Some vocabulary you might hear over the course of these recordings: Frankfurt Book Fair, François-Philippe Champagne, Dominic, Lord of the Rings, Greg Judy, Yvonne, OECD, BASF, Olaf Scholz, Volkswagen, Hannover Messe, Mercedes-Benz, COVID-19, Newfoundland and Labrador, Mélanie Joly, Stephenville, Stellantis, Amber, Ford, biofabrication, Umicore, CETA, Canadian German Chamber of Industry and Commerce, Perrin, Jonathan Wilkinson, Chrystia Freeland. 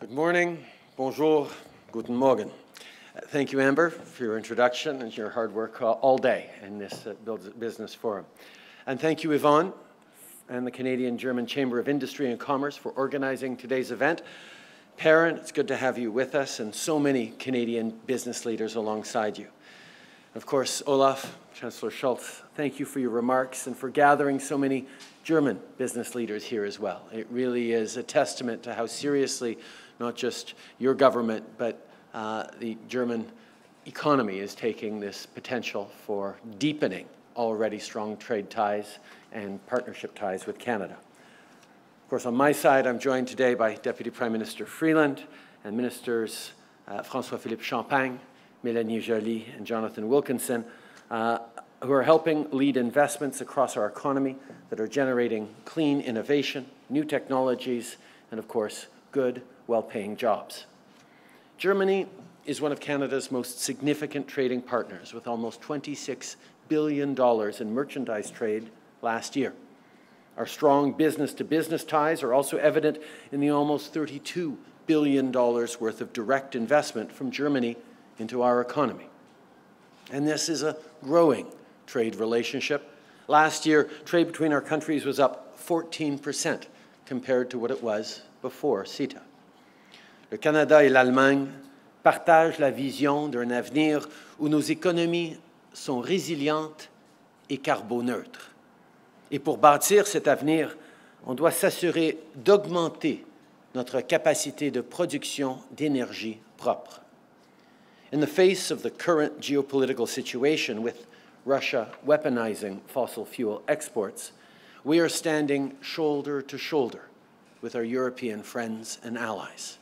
Good morning. Bonjour. Guten Morgen. Thank you, Amber, for your introduction and your hard work all day in this business forum. And thank you, Yvonne, and the Canadian German Chamber of Industry and Commerce for organizing today's event. Perrin, it's good to have you with us, and so many Canadian business leaders alongside you. Of course, Olaf, Chancellor Scholz, thank you for your remarks and for gathering so many German business leaders here as well. It really is a testament to how seriously not just your government, but the German economy is taking this potential for deepening already strong trade ties and partnership ties with Canada. Of course, on my side, I'm joined today by Deputy Prime Minister Freeland and Ministers François-Philippe Champagne, Mélanie Joly, and Jonathan Wilkinson, who are helping lead investments across our economy that are generating clean innovation, new technologies, and of course, good, well-paying jobs. Germany is one of Canada's most significant trading partners, with almost $26 billion in merchandise trade last year. Our strong business-to-business ties are also evident in the almost $32 billion worth of direct investment from Germany into our economy. And this is a growing trade relationship. Last year, trade between our countries was up 14% compared to what it was before CETA. Le Canada et l'Allemagne partagent la vision d'un avenir où nos économies sont résilientes et carboneutres. Et pour bâtir cet avenir, on doit s'assurer d'augmenter notre capacité de production d'énergie propre. In the face of the current geopolitical situation with Russia weaponizing fossil fuel exports, we are standing shoulder to shoulder with our European friends and allies.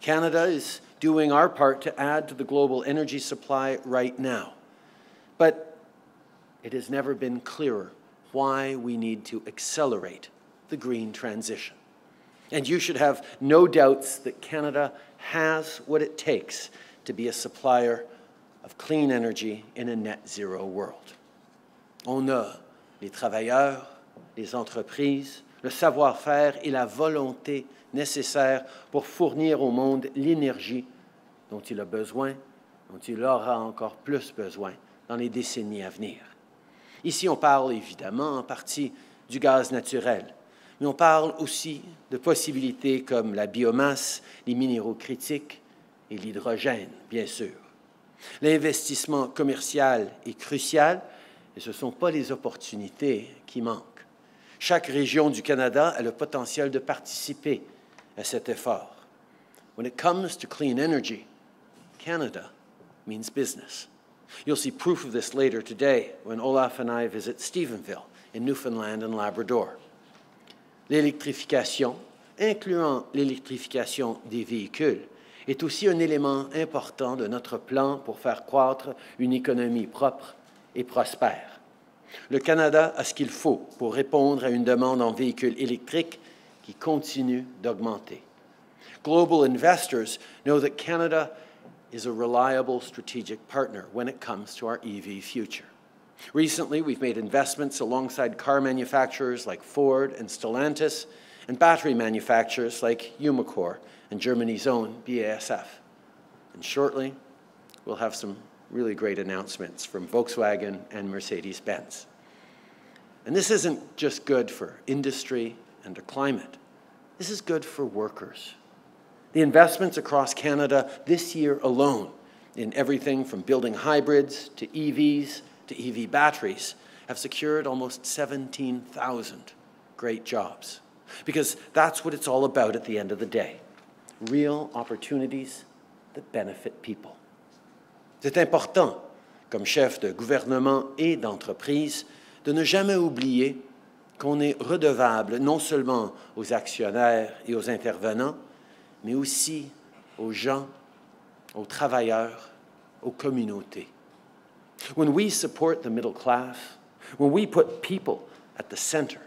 Canada is doing our part to add to the global energy supply right now. But it has never been clearer why we need to accelerate the green transition. And you should have no doubts that Canada has what it takes to be a supplier of clean energy in a net zero world. On a les travailleurs, les entreprises, le savoir-faire et la volonté nécessaire pour fournir au monde l'énergie dont il a besoin, dont il aura encore plus besoin dans les décennies à venir. Ici, on parle évidemment en partie du gaz naturel, mais on parle aussi de possibilités comme la biomasse, les minéraux critiques et l'hydrogène, bien sûr. L'investissement commercial est crucial et ce ne sont pas les opportunités qui manquent. Chaque région du Canada a le potentiel de participer à cet effort. When it comes to clean energy, Canada means business. You'll see proof of this later today when Olaf and I visit Stephenville in Newfoundland and Labrador. L'électrification, incluant l'électrification des véhicules, est aussi un élément important de notre plan pour faire croître une économie propre et prospère. Le Canada a ce qu'il faut pour répondre à une demande en véhicules électriques qui continue d'augmenter. Global investors know that Canada is a reliable strategic partner when it comes to our EV future. Recently, we've made investments alongside car manufacturers like Ford and Stellantis and battery manufacturers like Umicore and Germany's own BASF. And shortly, we'll have some really great announcements from Volkswagen and Mercedes-Benz. And this isn't just good for industry and the climate. This is good for workers. The investments across Canada this year alone in everything from building hybrids to EVs to EV batteries have secured almost 17,000 great jobs. Because that's what it's all about at the end of the day. Real opportunities that benefit people. C'est important, comme chef de gouvernement et d'entreprise, de ne jamais oublier qu'on est redevable non seulement aux actionnaires et aux intervenants, mais aussi aux gens, aux travailleurs, aux communautés. When we support the middle class, when we put people at the center,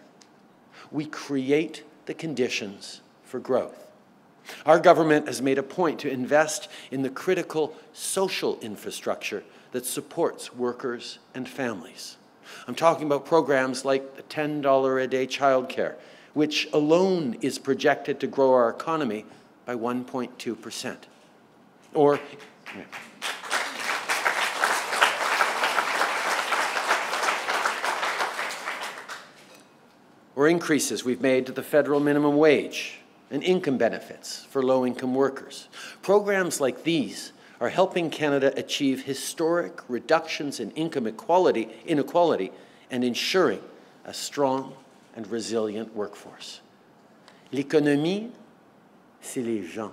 we create the conditions for growth. Our government has made a point to invest in the critical social infrastructure that supports workers and families. I'm talking about programs like the $10 a day childcare, which alone is projected to grow our economy by 1.2%. Or, yeah. Or increases we've made to the federal minimum wage and income benefits for low-income workers. Programs like these are helping Canada achieve historic reductions in income inequality and ensuring a strong and resilient workforce. L'économie, c'est les gens.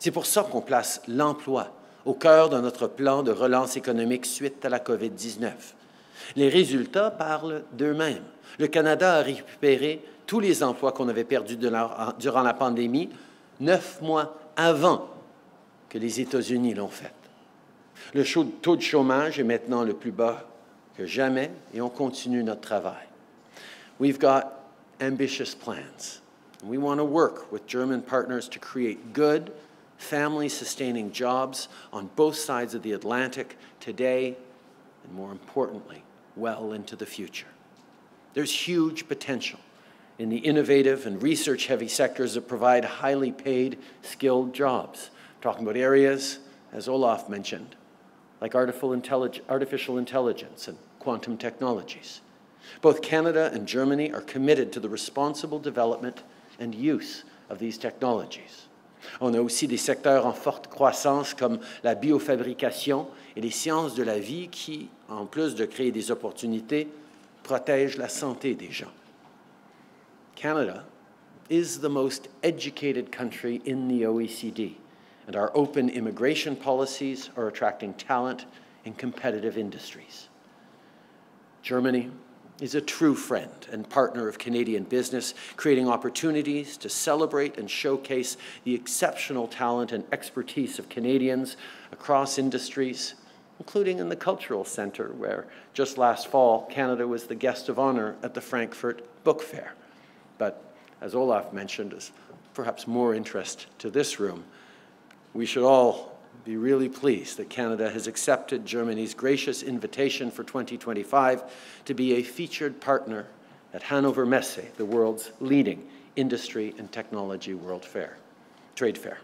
C'est pour ça qu'on place l'emploi au cœur de notre plan de relance économique suite à la COVID-19. Les résultats parlent d'eux-mêmes. Le Canada a récupéré tous les emplois qu'on avait perdus durant la pandémie 9 mois avant que les États-Unis l'ont fait. Le taux de chômage est maintenant le plus bas que jamais et on continue notre travail. We've got ambitious plans. We want to work with German partners to create good, family-sustaining jobs on both sides of the Atlantic today and, more importantly, well into the future. There's huge potential in the innovative and research-heavy sectors that provide highly paid, skilled jobs. I'm talking about areas, as Olaf mentioned, like artificial intelligence and quantum technologies. Both Canada and Germany are committed to the responsible development and use of these technologies. On a aussi des secteurs en forte croissance comme la biofabrication et les sciences de la vie qui, en plus de créer des opportunités, protègent la santé des gens. Canada is the most educated country in the OECD, and our open immigration policies are attracting talent in competitive industries. Germany is a true friend and partner of Canadian business, creating opportunities to celebrate and showcase the exceptional talent and expertise of Canadians across industries, including in the Cultural Centre, where just last fall, Canada was the guest of honour at the Frankfurt Book Fair. But as Olaf mentioned, is perhaps more interest to this room, we should all be really pleased that Canada has accepted Germany's gracious invitation for 2025 to be a featured partner at Hannover Messe, the world's leading industry and technology trade fair.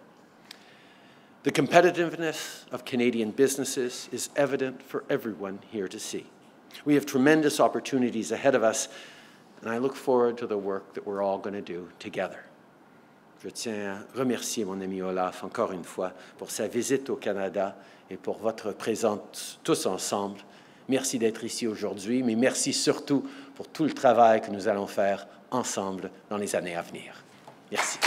The competitiveness of Canadian businesses is evident for everyone here to see. We have tremendous opportunities ahead of us, and I look forward to the work that we're all going to do together. Je tiens à remercier mon ami Olaf encore une fois pour sa visite au Canada et pour votre présence tous ensemble. Merci d'être ici aujourd'hui, mais merci surtout pour tout le travail que nous allons faire ensemble dans les années à venir. Merci.